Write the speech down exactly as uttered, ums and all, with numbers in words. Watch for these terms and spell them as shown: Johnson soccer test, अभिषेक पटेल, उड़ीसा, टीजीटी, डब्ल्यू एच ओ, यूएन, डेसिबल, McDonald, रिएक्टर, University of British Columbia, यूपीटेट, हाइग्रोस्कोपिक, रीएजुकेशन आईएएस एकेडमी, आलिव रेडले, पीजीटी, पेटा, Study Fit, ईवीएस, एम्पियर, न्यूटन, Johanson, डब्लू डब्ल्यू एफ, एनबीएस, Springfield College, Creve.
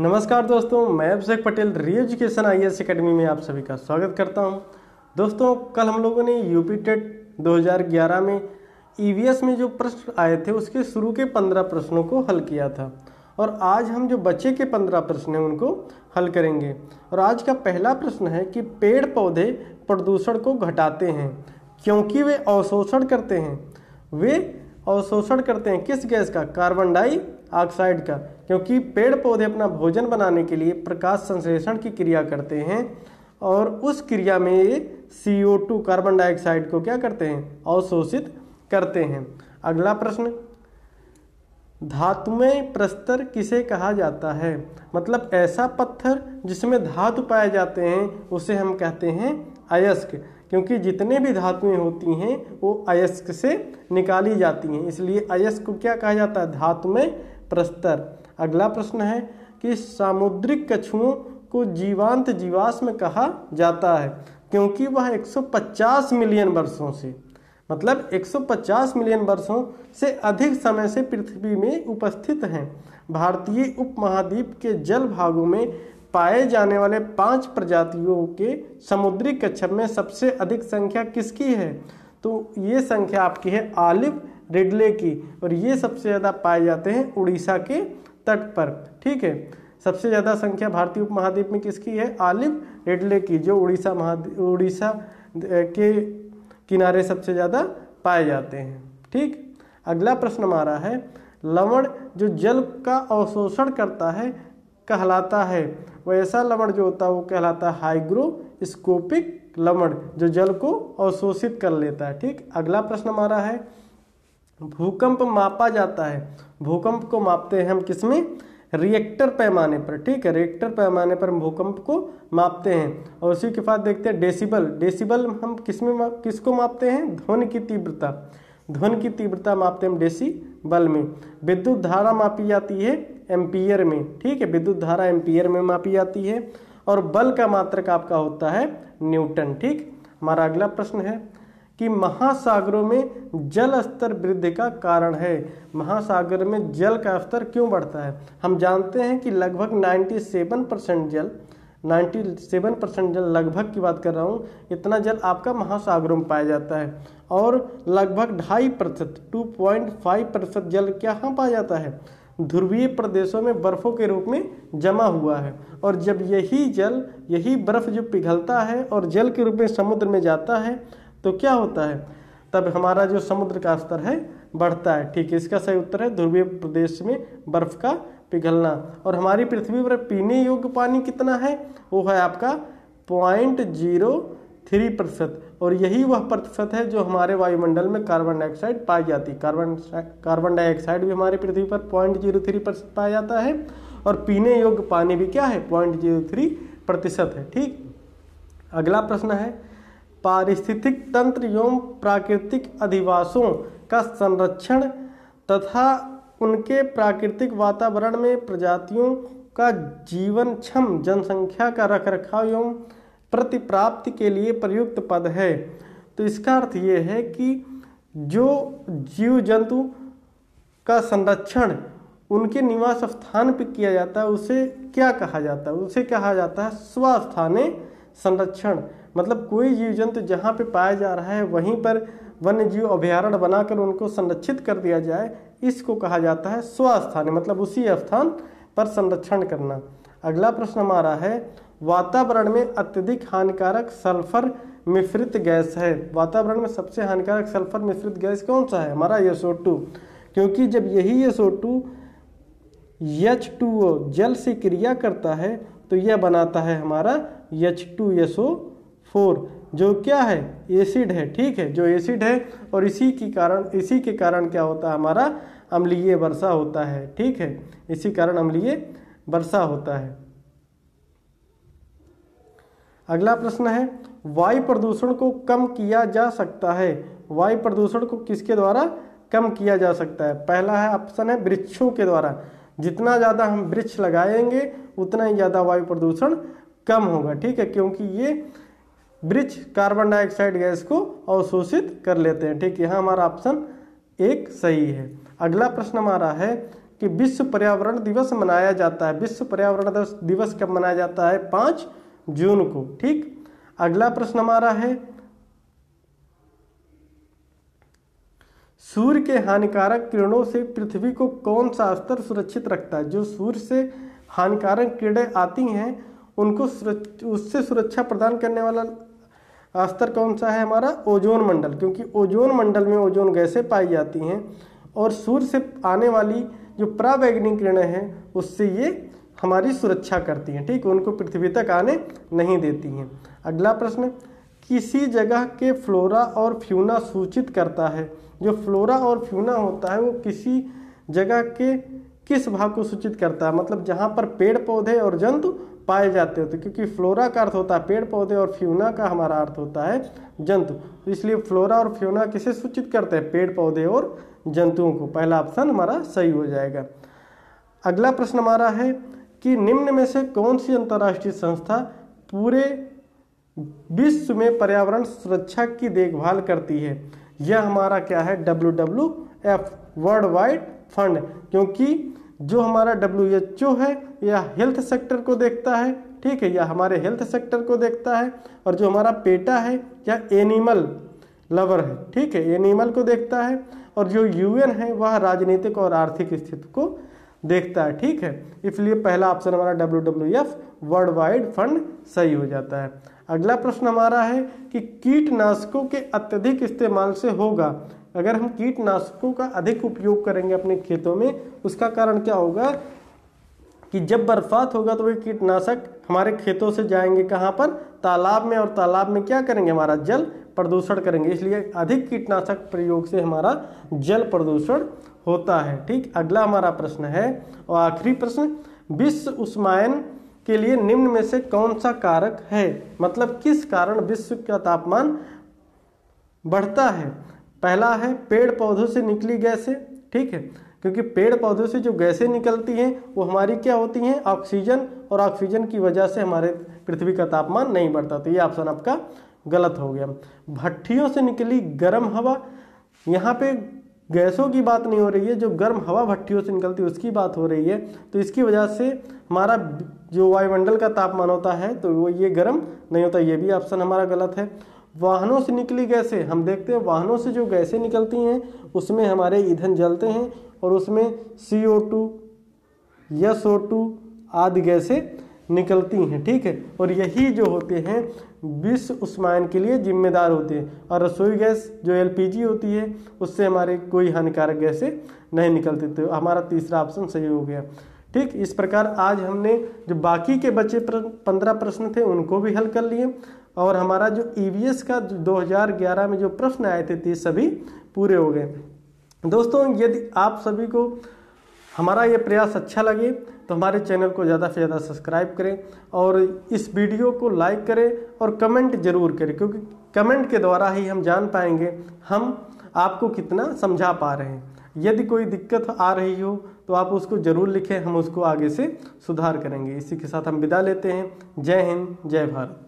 नमस्कार दोस्तों, मैं अभिषेक पटेल रीएजुकेशन आईएएस एकेडमी में आप सभी का स्वागत करता हूं। दोस्तों, कल हम लोगों ने यूपीटेट दो हज़ार ग्यारह में ईवीएस में जो प्रश्न आए थे उसके शुरू के पंद्रह प्रश्नों को हल किया था और आज हम जो बचे के पंद्रह प्रश्न हैं उनको हल करेंगे। और आज का पहला प्रश्न है कि पेड़ पौधे प्रदूषण को घटाते हैं क्योंकि वे अवशोषण करते हैं। वे अवशोषण करते हैं किस गैस का? कार्बन डाई ऑक्साइड का, क्योंकि पेड़ पौधे अपना भोजन बनाने के लिए प्रकाश संश्लेषण की क्रिया करते हैं और उस क्रिया में ये C O two carbon dioxide को क्या करते हैं? अवशोषित करते हैं। अगला प्रश्न, धातुमय प्रस्तर किसे कहा जाता है? मतलब ऐसा पत्थर जिसमें धातु पाए जाते हैं उसे हम कहते हैं अयस्क, क्योंकि जितने भी धातुएं होती हैं वो अयस्क से निकाली जाती हैं, इसलिए अयस्क को क्या कहा जाता है? धातुमय प्रस्तर। अगला प्रश्न है कि सामुद्रिक कछुओं को जीवांत जीवाश्म कहा जाता है क्योंकि वह एक सौ पचास मिलियन वर्षों से, मतलब एक सौ पचास मिलियन वर्षों से अधिक समय से पृथ्वी में उपस्थित हैं। भारतीय उपमहाद्वीप के जल भागों में पाए जाने वाले पांच प्रजातियों के समुद्री कच्छप में सबसे अधिक संख्या किसकी है? तो ये संख्या आपकी है आलिव रेडले की, और ये सबसे ज़्यादा पाए जाते हैं उड़ीसा के तट पर। ठीक है, सबसे ज़्यादा संख्या भारतीय उपमहाद्वीप में किसकी है? आलिव रेडले की, जो उड़ीसा महाद्वीप उड़ीसा के किनारे सबसे ज़्यादा पाए जाते हैं। ठीक, अगला प्रश्न हमारा है, लवण जो जल का अवशोषण करता है कहलाता है, वह ऐसा लवण जो होता है वो कहलाता है हाइग्रोस्कोपिक लवण, जो जल को अवशोषित कर लेता है। ठीक, अगला प्रश्न हमारा है, भूकंप मापा जाता है, भूकंप को मापते हैं हम किसमें? रिएक्टर पैमाने पर। ठीक है, रिएक्टर पैमाने पर हम भूकंप को मापते हैं। और उसी के बाद देखते हैं डेसिबल, डेसिबल हम किसमें माप किसको मापते हैं? ध्वनि की तीव्रता, ध्वनि की तीव्रता मापते हैं हम डेसिबल में। विद्युत धारा मापी जाती है एम्पियर में। ठीक है, विद्युत धारा एम्पियर में मापी जाती है। और बल का मात्रक आपका होता है न्यूटन। ठीक, हमारा अगला प्रश्न है कि महासागरों में जल स्तर वृद्धि का कारण है। महासागर में जल का स्तर क्यों बढ़ता है? हम जानते हैं कि लगभग सत्तानवे परसेंट जल, सत्तानवे परसेंट जल, लगभग की बात कर रहा हूँ, इतना जल आपका महासागरों में पाया जाता है। और लगभग ढाई प्रतिशत टू पॉइंट फाइव प्रतिशत जल क्या हाँ पाया जाता है? ध्रुवीय प्रदेशों में बर्फों के रूप में जमा हुआ है। और जब यही जल, यही बर्फ जो पिघलता है और जल के रूप में समुद्र में जाता है तो क्या होता है? तब हमारा जो समुद्र का स्तर है बढ़ता है। ठीक है, इसका सही उत्तर है ध्रुवीय प्रदेश में बर्फ का पिघलना। और हमारी पृथ्वी पर पीने योग्य पानी कितना है? वो है आपका पॉइंट जीरो थ्री प्रतिशत, और यही वह प्रतिशत है जो हमारे वायुमंडल में कार्बन डाइऑक्साइड पाई जाती है। कार्बन कार्बन डाइऑक्साइड भी हमारी पृथ्वी पर पॉइंट जीरो थ्री प्रतिशत पाया जाता है, और पीने योग्य पानी भी क्या है? पॉइंट जीरो थ्री प्रतिशत है। ठीक, अगला प्रश्न है, पारिस्थितिक तंत्र एवं प्राकृतिक अधिवासों का संरक्षण तथा उनके प्राकृतिक वातावरण में प्रजातियों का जीवन क्षम जनसंख्या का रखरखाव एवं प्रतिप्राप्ति के लिए प्रयुक्त पद है। तो इसका अर्थ ये है कि जो जीव जंतु का संरक्षण उनके निवास स्थान पर किया जाता है उसे क्या कहा जाता है? उसे कहा जाता है स्वस्थाने संरक्षण। मतलब कोई जीव जंतु जहाँ पे पाया जा रहा है वहीं पर वन्य जीव अभ्यारण्य बनाकर उनको संरक्षित कर दिया जाए, इसको कहा जाता है स्वस्थान, मतलब उसी स्थान पर संरक्षण करना। अगला प्रश्न हमारा है, वातावरण में अत्यधिक हानिकारक सल्फर मिश्रित गैस है। वातावरण में सबसे हानिकारक सल्फर मिश्रित गैस कौन सा है? हमारा एस ओ टू, क्योंकि जब यही S O two H two O जल से क्रिया करता है तो यह बनाता है हमारा H two S O four, जो क्या है? एसिड है। ठीक है, जो एसिड है, और इसी के कारण इसी के कारण क्या होता है? हमारा अम्लीय वर्षा होता है। ठीक है, इसी कारण अम्लीय वर्षा होता है। अगला प्रश्न है, वायु प्रदूषण को कम किया जा सकता है। वायु प्रदूषण को किसके द्वारा कम किया जा सकता है? पहला है ऑप्शन है वृक्षों के द्वारा। जितना ज़्यादा हम वृक्ष लगाएंगे उतना ही ज़्यादा वायु प्रदूषण कम होगा। ठीक है, क्योंकि ये वृक्ष कार्बन डाइऑक्साइड गैस को अवशोषित कर लेते हैं। ठीक, यहाँ हमारा ऑप्शन एक सही है। अगला प्रश्न हमारा है कि विश्व पर्यावरण दिवस मनाया जाता है। विश्व पर्यावरण दिवस कब मनाया जाता है? पाँच जून को। ठीक, अगला प्रश्न हमारा है, सूर्य के हानिकारक किरणों से पृथ्वी को कौन सा स्तर सुरक्षित रखता है? जो सूर्य से हानिकारक किरणें आती हैं उनको उससे सुरक्षा प्रदान करने वाला स्तर कौन सा है? हमारा ओजोन मंडल, क्योंकि ओजोन मंडल में ओजोन गैसें पाई जाती हैं और सूर्य से आने वाली जो पराबैंगनी किरणें हैं उससे ये हमारी सुरक्षा करती हैं। ठीक, उनको पृथ्वी तक आने नहीं देती हैं। अगला प्रश्न, किसी जगह के फ्लोरा और फ्यूना सूचित करता है। जो फ्लोरा और फ्यूना होता है वो किसी जगह के किस भाग को सूचित करता है? मतलब जहाँ पर पेड़ पौधे और जंतु पाए जाते होते, क्योंकि फ्लोरा का अर्थ होता है पेड़ पौधे और फ्यूना का हमारा अर्थ होता है जंतु, तो इसलिए फ्लोरा और फ्यूना किसे सूचित करते हैं? पेड़ पौधे और जंतुओं को। पहला ऑप्शन हमारा सही हो जाएगा। अगला प्रश्न हमारा है कि निम्न में से कौन सी अंतर्राष्ट्रीय संस्था पूरे विश्व में पर्यावरण सुरक्षा की देखभाल करती है? यह हमारा क्या है? डब्लू डब्ल्यू एफ, world wide fund, क्योंकि जो हमारा डब्ल्यू एच ओ है यह हेल्थ सेक्टर को देखता है। ठीक है, यह हमारे हेल्थ सेक्टर को देखता है, और जो हमारा पेटा है यह एनिमल लवर है। ठीक है, एनिमल को देखता है, और जो यूएन है वह राजनीतिक और आर्थिक स्थिति को देखता है। ठीक है, इसलिए पहला ऑप्शन हमारा W W F world wide fund सही हो जाता है। अगला प्रश्न हमारा है कि कीटनाशकों के अत्यधिक इस्तेमाल से होगा, अगर हम कीटनाशकों का अधिक उपयोग करेंगे अपने खेतों में उसका कारण क्या होगा? कि जब बरसात होगा तो वे कीटनाशक हमारे खेतों से जाएंगे कहाँ पर? तालाब में, और तालाब में क्या करेंगे? हमारा जल प्रदूषण करेंगे। इसलिए अधिक कीटनाशक प्रयोग से हमारा जल प्रदूषण होता है। ठीक, अगला हमारा प्रश्न है और आखिरी प्रश्न, विश्व उष्मायन के लिए निम्न में से कौन सा कारक है? मतलब किस कारण विश्व का तापमान बढ़ता है? पहला है पेड़ पौधों से निकली गैसें। ठीक है, क्योंकि पेड़ पौधों से जो गैसें निकलती हैं वो हमारी क्या होती हैं? ऑक्सीजन, और ऑक्सीजन की वजह से हमारे पृथ्वी का तापमान नहीं बढ़ता। तो ये ऑप्शन आपका गलत हो गया। भट्टियों से निकली गर्म हवा, यहाँ पे गैसों की बात नहीं हो रही है, जो गर्म हवा भट्टियों से निकलती है उसकी बात हो रही है। तो इसकी वजह से हमारा जो वायुमंडल का तापमान होता है तो वो ये गर्म नहीं होता। ये भी ऑप्शन हमारा गलत है। वाहनों से निकली गैसें, हम देखते हैं वाहनों से जो गैसें निकलती हैं उसमें हमारे ईंधन जलते हैं और उसमें सी ओ टू या सो टू आदि गैसें निकलती हैं। ठीक है, और यही जो होते हैं विश्व उष्मायन के लिए जिम्मेदार होते हैं। और रसोई गैस जो एलपीजी होती है उससे हमारे कोई हानिकारक गैसें नहीं निकलती। तो हमारा तीसरा ऑप्शन सही हो गया। ठीक, इस प्रकार आज हमने जो बाकी के बचे पंद्रह प्रश्न थे उनको भी हल कर लिए, और हमारा जो ईवीएस का दो हज़ार ग्यारह में जो प्रश्न आए थे तीस सभी पूरे हो गए। दोस्तों, यदि आप सभी को हमारा ये प्रयास अच्छा लगे तो हमारे चैनल को ज़्यादा से ज़्यादा सब्सक्राइब करें, और इस वीडियो को लाइक करें और कमेंट ज़रूर करें, क्योंकि कमेंट के द्वारा ही हम जान पाएंगे हम आपको कितना समझा पा रहे हैं। यदि कोई दिक्कत आ रही हो तो आप उसको ज़रूर लिखें, हम उसको आगे से सुधार करेंगे। इसी के साथ हम विदा लेते हैं। जय हिंद, जय भारत।